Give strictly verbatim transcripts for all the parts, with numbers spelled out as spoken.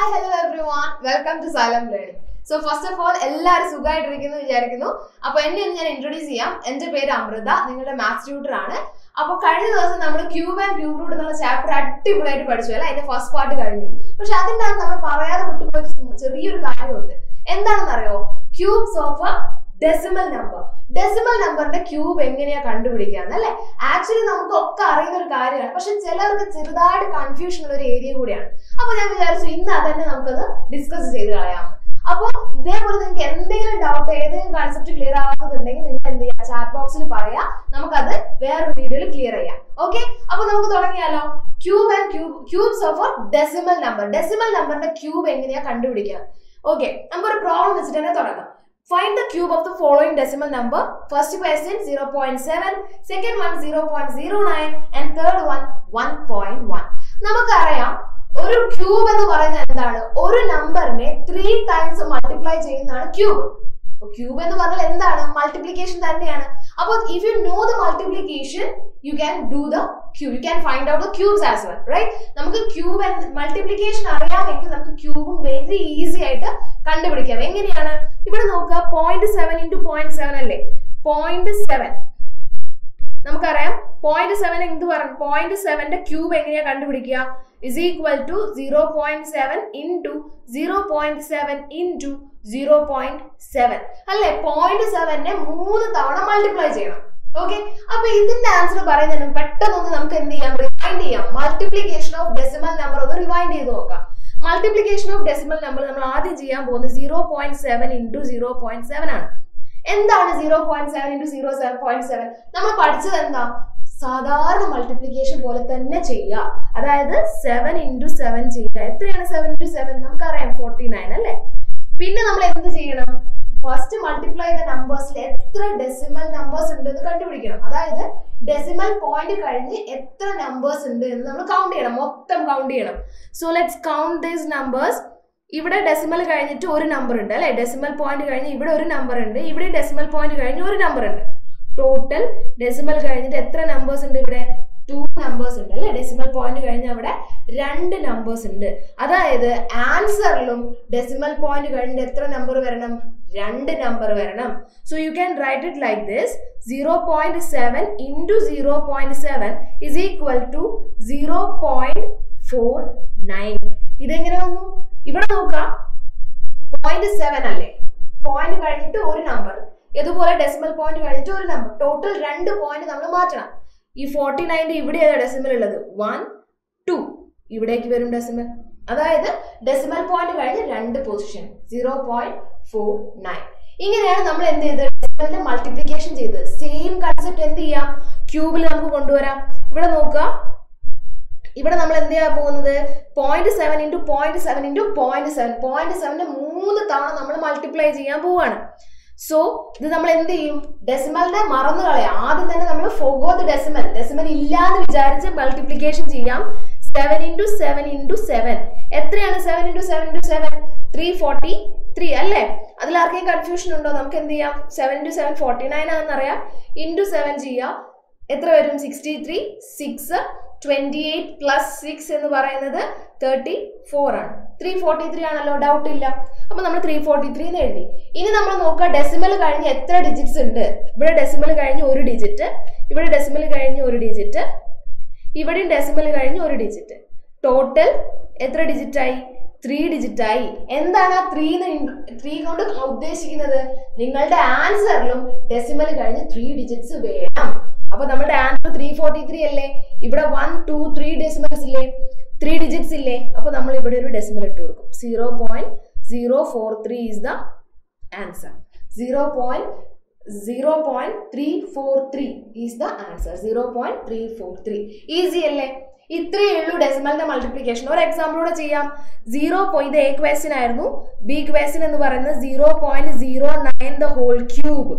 Hi, hello everyone. Welcome to Xylem Learn. So first of all, എല്ലാവരും സുഖമായിട്ടിരിക്കുന്നു വിചാരിക്കുന്നു. അപ്പോൾ എന്നെ ഞാൻ ഇൻട്രോഡ്യൂസ് ചെയ്യാം. എൻ്റെ പേര് അമൃത, നിങ്ങളുടെ മാത്സ് ട്യൂട്ടർ ആണ്. അപ്പോൾ കഴിഞ്ഞ ദിവസം നമ്മൾ ക്യൂബ് ആൻഡ് ക്യൂബ് റൂട്ട് എന്നുള്ള ചാപ്റ്റർ അടിപൊളിയായിട്ട് പഠിച്ചു അല്ലേ? അതിന്റെ ഫസ്റ്റ് പാർട്ട് കഴിഞ്ഞു. പക്ഷെ അതിൻ്റെ അകത്ത് നമ്മൾ പറയാതെ വിട്ടുപോയ ഒരു ചെറിയൊരു കാര്യമുണ്ട്. എന്താണെന്നറിയോ? Cubes of a decimal number. Decimal നമ്പറിന്റെ ക്യൂബ് എങ്ങനെയാ കണ്ടുപിടിക്കാന്ന് അല്ലെ? ആക്ച്വലി നമുക്കൊക്കെ അറിയുന്ന ഒരു കാര്യമാണ്, പക്ഷെ ചിലർക്ക് ചെറുതായിട്ട് കൺഫ്യൂഷൻ ഉള്ള ഒരു ഏരിയ കൂടിയാണ്. അപ്പൊ ഞാൻ വിചാരിച്ചു ഇന്ന് അതന്നെ നമുക്കത് ഡിസ്കസ് ചെയ്ത് കളയാം. അപ്പൊ ഇതേപോലെ നിങ്ങൾക്ക് എന്തെങ്കിലും ഡൗട്ട്, ഏതെങ്കിലും കൺസെപ്റ്റ് ക്ലിയർ ആവാത്തതുണ്ടെങ്കിൽ നിങ്ങൾ എന്ത് ചെയ്യാം, ചാറ്റ് ബോക്സിൽ പറയാ, നമുക്കത് വേറൊരു വീഡിയോയിൽ ക്ലിയർ ചെയ്യാം. ഓക്കെ, അപ്പൊ നമുക്ക് തുടങ്ങിയാലോ. Cube and cube cubes of decimal number. Decimal നമ്പറിന്റെ ക്യൂബ് എങ്ങനെയാ കണ്ടുപിടിക്കുക? ഓക്കെ, നമുക്കൊരു പ്രോബ്ലം വെച്ചിട്ട് തന്നെ തുടങ്ങാം. Find the cube of the following decimal number. First question zero point seven, second one zero point zero nine and third one one point one. നമുക്കറിയാം ഒരു cube എന്ന് പറയുന്നത് എന്താണ്, ഒരു നമ്പറിനെ three ടൈംസ് മൾട്ടിപ്ലൈ ചെയ്യുന്നതാണ് ക്യൂബ്. അപ്പോൾ ക്യൂബ് എന്ന് പറഞ്ഞാൽ എന്താണ്, മൾട്ടിപ്ലിക്കേഷൻ തന്നെയാണ്. അപ്പോൾ if you know the multiplication, you can do the cube, you can find out the cubes as well, right? നമുക്ക് ക്യൂബ് മൾട്ടിപ്ലിക്കേഷൻ അറിയാമെങ്കിൽ നമുക്ക് ക്യൂബും വെരി ഈസി ആയിട്ട് കണ്ടുപിടിക്കാം. എങ്ങനെയാണ്? ഇവിടെ നോക്കുക, point seven into point seven അല്ലേ, പോയിന്റ് സെവൻ. നമുക്കറിയാം പോയിന്റ് സെവൻ എന്ത് പറഞ്ഞു, പോയിന്റ് സെവന്റെ ക്യൂബ് എങ്ങനെയാ കണ്ടുപിടിക്കുക? Is equal to zero point seven into zero point seven into zero point seven അല്ലെ? പോയിന്റ് സെവനെ മൂന്ന് തവണ മൾട്ടിപ്ലൈ ചെയ്യണം. ഓക്കെ, അപ്പൊ ഇതിന്റെ ആൻസർ പറയുന്നതിന് പെട്ടെന്നൊന്ന് നമുക്ക് എന്ത് ചെയ്യാം, റിവൈൻഡ് ചെയ്യാം. മൾട്ടിപ്ലിക്കേഷൻ ഓഫ് ഡെസിമൽ നമ്പർ ഒന്ന് റിവൈൻഡ് ചെയ്ത് നോക്കാം. മൾട്ടിപ്ലിക്കേഷൻ ഓഫ് ഡെസിമൽ നമ്പർ നമ്മൾ ആദ്യം ചെയ്യാൻ പോകുന്നത് zero point seven into zero point seven ആണ്. എന്താണ് zero point seven into zero point seven? നമ്മൾ പഠിച്ചത് എന്താ, സാധാരണ മൾട്ടിപ്ലിക്കേഷൻ പോലെ തന്നെ ചെയ്യുക. അതായത് സെവൻ ഇൻറ്റു സെവൻ ചെയ്യുക. എത്രയാണ് സെവൻ ഇൻറ്റു സെവൻ? നമുക്കറിയാം ഫോർട്ടി നയൻ അല്ലേ? പിന്നെ നമ്മൾ എന്ത് ചെയ്യണം, ഫസ്റ്റ് മൾട്ടിപ്ലൈ ചെയ്ത നമ്പേഴ്സിൽ എത്ര ഡെസിമൽ നമ്പേഴ്സ് ഉണ്ട് എന്ന് കണ്ടുപിടിക്കണം. അതായത് ഡെസിമൽ പോയിന്റ് കഴിഞ്ഞ് എത്ര നമ്പേഴ്സ് ഉണ്ട് എന്ന് നമ്മൾ കൗണ്ട് ചെയ്യണം, മൊത്തം കൗണ്ട് ചെയ്യണം. So let's count these numbers. ഇവിടെ ഡെസിമൽ കഴിഞ്ഞിട്ട് ഒരു നമ്പർ ഉണ്ട് അല്ലെ, ഡെസിമൽ പോയിന്റ് കഴിഞ്ഞ് ഇവിടെ ഒരു നമ്പർ ഉണ്ട്, ഇവിടെ ഡെസിമൽ പോയിന്റ് കഴിഞ്ഞ് ഒരു നമ്പർ ഉണ്ട്. ടോട്ടൽ ഡെസിമൽ കഴിഞ്ഞിട്ട് എത്ര നമ്പേഴ്സ് ഉണ്ട്? ഇവിടെ ടു നമ്പേഴ്സ് ഉണ്ട് അല്ലെ, ഡെസിമൽ പോയിന്റ് കഴിഞ്ഞ് അവിടെ രണ്ട് നമ്പേഴ്സ് ഉണ്ട്. അതായത് ആൻസറിലും ഡെസിമൽ പോയിന്റ് കഴിഞ്ഞിട്ട് എത്ര നമ്പർ വരണം, രണ്ട് നമ്പർ വരണം. So you can write it like this, zero point seven into zero point seven is equal to zero point four nine. ഇതെങ്ങനെ വന്നു? ഇവിടെ നോക്കാം, പോയിന്റ് സെവൻ അല്ലേ, പോയിന്റ് കഴിഞ്ഞിട്ട് ഒരു നമ്പർ, ഇതുപോലെ ഡെസിമൽ പോയിന്റ് കഴിഞ്ഞിട്ട് ഒരു നമ്പർ, ടോട്ടൽ രണ്ട് പോയിന്റ് നമ്മൾ മാറ്റണം. ഈ ഫോർട്ടി നയൻ്റെ ഇവിടെ ഏതാ ഡെസിമൽ ഉള്ളത്, വൺ ടു, ഇവിടേക്ക് വരും ഡെസിമൽ. അതായത് ഡെസിമൽ പോയിന്റ് കഴിഞ്ഞ് രണ്ട് position zero point four nine. ഇങ്ങനെയാണ് നമ്മൾ എന്ത് ചെയ്തത്, ഡെസിമലിന്റെ മൾട്ടിപ്ലിക്കേഷൻ ചെയ്തത്. സെയിം കൺസെപ്റ്റ് എന്ത് ചെയ്യാം, ക്യൂബിൽ നമുക്ക് കൊണ്ടുവരാം. ഇവിടെ നോക്കുക, ഇവിടെ നമ്മൾ എന്ത് ചെയ്യാൻ പോകുന്നത്, point seven into point seven into point seven, point സെവനെ മൂന്ന് തവണ നമ്മൾ മൾട്ടിപ്ലൈ ചെയ്യാൻ പോവാണ്. സോ ഇത് നമ്മൾ എന്ത് ചെയ്യും, ഡെസിമലിനെ മറന്നു കളയാം. ആദ്യം തന്നെ നമ്മൾ ഫോഗോ ദ ഡെസിമൽ, ഡെസിമൽ ഇല്ലാന്ന് വിചാരിച്ച് മൾട്ടിപ്ലിക്കേഷൻ ചെയ്യാം. Seven into seven into seven എത്രയാണ്, seven into seven into seven three forty three അല്ലേ? അതിലാർക്കെയും കൺഫ്യൂഷൻ ഉണ്ടോ? നമുക്ക് എന്ത് ചെയ്യാം, seven into seven forty nine ആണെന്നറിയാം, ഇൻറ്റു സെവൻ ചെയ്യാം, എത്ര വരും, sixty three. Six twenty eight plus six എന്ന് പറയുന്നത് തേർട്ടി ഫോർ ആണ്. ത്രീ ഫോർട്ടി ത്രീ ആണല്ലോ, ഡൗട്ട് ഇല്ല. അപ്പൊ നമ്മൾ ത്രീ ഫോർട്ടി ത്രീ എന്ന് എഴുതി. ഇനി നമ്മൾ നോക്കുക, ഡെസിമൽ കഴിഞ്ഞ് എത്ര ഡിജിറ്റ്സ് ഉണ്ട്. ഇവിടെ ഡെസിമൽ കഴിഞ്ഞ് ഒരു ഡിജിറ്റ്, ഇവിടെ ഡെസിമൽ കഴിഞ്ഞ് ഒരു ഡിജിറ്റ്, ഇവിടെയും ഡെസിമൽ കഴിഞ്ഞ് ഒരു ഡിജിറ്റ്, ടോട്ടൽ എത്ര ഡിജിറ്റായി, ത്രീ ഡിജിറ്റായി. എന്താണ് ആ ത്രീ ത്രീ കൊണ്ട് ഉദ്ദേശിക്കുന്നത്, നിങ്ങളുടെ ആൻസറിലും ഡെസിമൽ കഴിഞ്ഞ് ത്രീ ഡിജിറ്റ്സ് വേണം. അപ്പൊ നമ്മുടെ ആൻസർ ത്രീ ഫോർട്ടി ത്രീ അല്ലേ, ഇവിടെ വൺ ടു ത്രീ ഡെസിമൽസ് ഇല്ലേ, ത്രീ ഡിജിറ്റ്സ് ഇല്ലേ, അപ്പൊ നമ്മൾ ഇവിടെ ഒരു ഡെസിമൽ ഇട്ട് കൊടുക്കും. Zero point zero four three is the answer, zero point zero point three four three is the answer, zero point three four three. Easy അല്ലേ? ഇത്രയേ ഉള്ളൂ ഡെസിമലിന്റെ മൾട്ടിപ്ലിക്കേഷൻ. ഒരു എക്സാമ്പിളൂടെ ചെയ്യാം. സീറോ പോയിന്റ് എ ക്വസ്റ്റ്യൻ ആയിരുന്നു, ബി ക്വസ്റ്റ്യൻ എന്ന് പറയുന്നത് zero point zero nine the whole cube.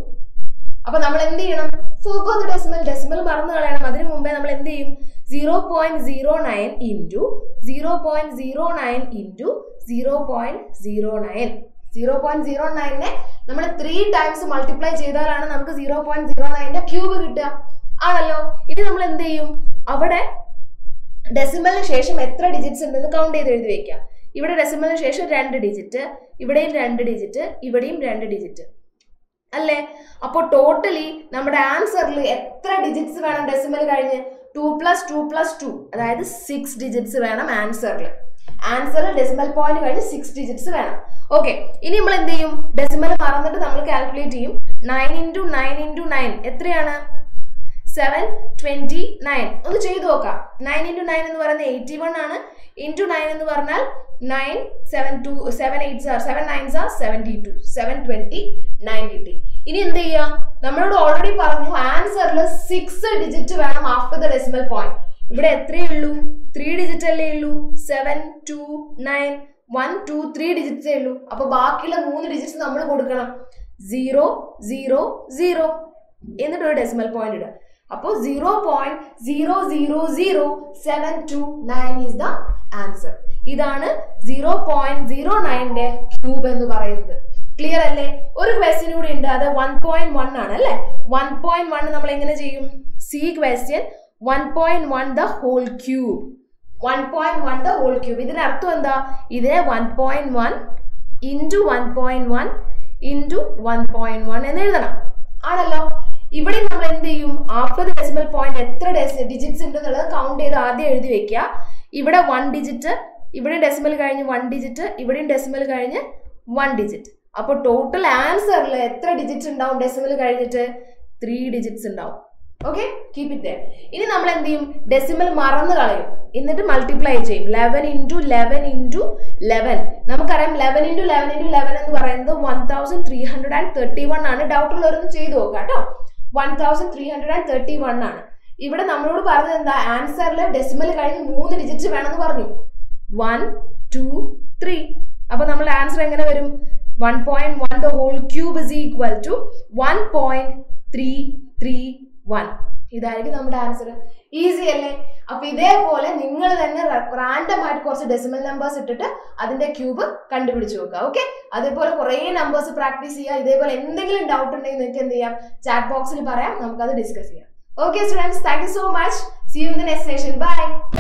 അപ്പൊ നമ്മൾ എന്ത് ചെയ്യണം, ഫോഗോ ദ ഡെസിമൽ, ഡെസിമൽ മറന്നു കളയണം. അതിനു മുമ്പേ നമ്മൾ എന്ത് ചെയ്യും, zero point zero nine into zero point zero nine into zero point zero nine, zero point zero നയനെ നമ്മൾ ത്രീ ടൈംസ് മൾട്ടിപ്ലൈ ചെയ്താലാണ് നമുക്ക് സീറോ പോയിന്റ് സീറോ നയൻ്റെ ക്യൂബ് കിട്ടുക ആണല്ലോ. ഇനി നമ്മൾ എന്ത് ചെയ്യും, അവിടെ ഡെസിമലിന് ശേഷം എത്ര ഡിജിറ്റ്സ് ഉണ്ടെന്ന് കൗണ്ട് ചെയ്ത് എഴുതി വെക്കുക. ഇവിടെ ഡെസിമലിന് ശേഷം രണ്ട് ഡിജിറ്റ് ഇവിടെയും രണ്ട് ഡിജിറ്റ് ഇവിടെയും രണ്ട് ഡിജിറ്റ് അല്ലേ അപ്പോൾ ടോട്ടലി നമ്മുടെ ആൻസറിൽ എത്ര ഡിജിറ്റ്സ് വേണം ഡെസിമൽ കഴിഞ്ഞ് two plus two plus two അതായത് six ഡിജിറ്റ്സ് വേണം ആൻസറിൽ ആൻസറിൽ ഡെസിമൽ പോയിന്റ് കഴിഞ്ഞ് six ഡിജിറ്റ്സ് വേണം ഓക്കേ ഇനി നമ്മൾ എന്തു ചെയ്യും ഡെസിമൽ മറന്നിട്ട് നമ്മൾ കാൽക്കുലേറ്റ് ചെയ്യും nine into nine into nine എത്രയാണ് seven twenty nine ഒന്ന് ചെയ്തു നോക്കാം nine into nine എന്ന് പറയുന്നത് eighty one ആണ് into nine എന്ന് പറഞ്ഞാൽ nine seven two seven eights are seven nines are seventy two seven twenty nine eighty ഇനി എന്തു ചെയ്യാം നമ്മളോട് ഓൾറെഡി പറഞ്ഞു ആൻസറിൽ six ഡിജിറ്റ് വേണം after the decimal point ഇവിടെ എത്രയേ ഉള്ളൂ three ഡിജിറ്റ് അല്ലേ ഉള്ളൂ seven two nine one two three digits ഉള്ളൂ അപ്പോൾ ബാക്കിയുള്ള മൂന്ന് ഡിജിറ്റ്സ് നമ്മൾ കൊടുക്കണം zero zero zero എന്നിട്ട് ഒരു ഡെസിമൽ പോയിന്റ് ഇടുക അപ്പോൾ zero point zero zero zero seven two nine is the answer ഇതാണ് zero point zero nine ന്റെ ക്യൂബ് എന്ന് പറയുന്നത് ക്ലിയർ അല്ലേ ഒരു ക്വസ്റ്റ്യൻ കൂടി ഉണ്ട് അത് one point one ആണ് അല്ലേ one point one നമ്മൾ എങ്ങനെ ചെയ്യും C question one point one the whole cube one point one the whole cube ഇതിന്റെ അർത്ഥം എന്താ ഇതിനെ one point one into one point one into one point one എന്ന് എഴുതണം ആണല്ലോ ഇവിടെ നമ്മൾ എന്തു ചെയ്യും after the decimal point എത്ര ഡിജിറ്റ്സ് ഉണ്ട് എന്നുള്ളത് കൗണ്ട് ചെയ്ത് ആദ്യം എഴുതി വെക്കുക ഇവിടെ one ഡിജിറ്റ് ഇവിടെ ഡെസിമൽ കഴിഞ്ഞ് one ഡിജിറ്റ് ഇവിടെ ഡെസിമൽ കഴിഞ്ഞ് one ഡിജിറ്റ് അപ്പോൾ ടോട്ടൽ ആൻസറിൽ എത്ര ഡിജിറ്റ്സ് ഉണ്ടാവും ഡെസിമൽ കഴിഞ്ഞിട്ട് three ഡിജിറ്റ്സ് ഉണ്ടാവും ഓക്കേ കീപ് ഇറ്റ് ദേർ ഇനി നമ്മൾ എന്തു ചെയ്യും ഡെസിമൽ മറന്നു കളയും എന്നിട്ട് മൾട്ടിപ്ലൈ ചെയ്യും eleven into eleven into eleven നമുക്കറിയാം eleven into eleven into eleven എന്ന് പറയുന്നത് one thousand three hundred thirty one ആണ് ഡൗട്ട് ഉള്ളവരൊന്ന് ചെയ്തു നോക്കുക ട്ടോ one thousand three hundred thirty one ആണ് ഇവിടെ നമ്മളോട് പറഞ്ഞു എന്താ ആൻസറിൽ ഡെസിമൽ കഴിഞ്ഞ് മൂന്ന് ഡിജിറ്റ് വേണമെന്ന് പറഞ്ഞു one two three അപ്പോൾ നമ്മൾ ആൻസർ എങ്ങനെ വരും one point one the whole cube is equal to one point three three one ഇതായിരിക്കും നമ്മുടെ ആൻസർ ഈസി അല്ലേ അപ്പോൾ ഇതേപോലെ നിങ്ങൾ തന്നെ റാൻഡം ആയിട്ട് കുറച്ച് ഡെസിമൽ നമ്പേഴ്സ് ഇട്ടിട്ട് അതിന്റെ ക്യൂബ് കണ്ടുപിടിച്ചു നോക്കുക ഓക്കേ അതേപോലെ കുറേ നമ്പേഴ്സ് പ്രാക്ടീസ് ചെയ്യുക ഇതേപോലെ എന്തെങ്കിലും ഡൗട്ട് ഉണ്ടെങ്കിൽ നിങ്ങൾക്ക് എന്ത് ചെയ്യാം ചാറ്റ് ബോക്സിൽ പറയാം നമുക്ക് അത് ഡിസ്കസ് ചെയ്യാം okay students thank you so much see you in the next session by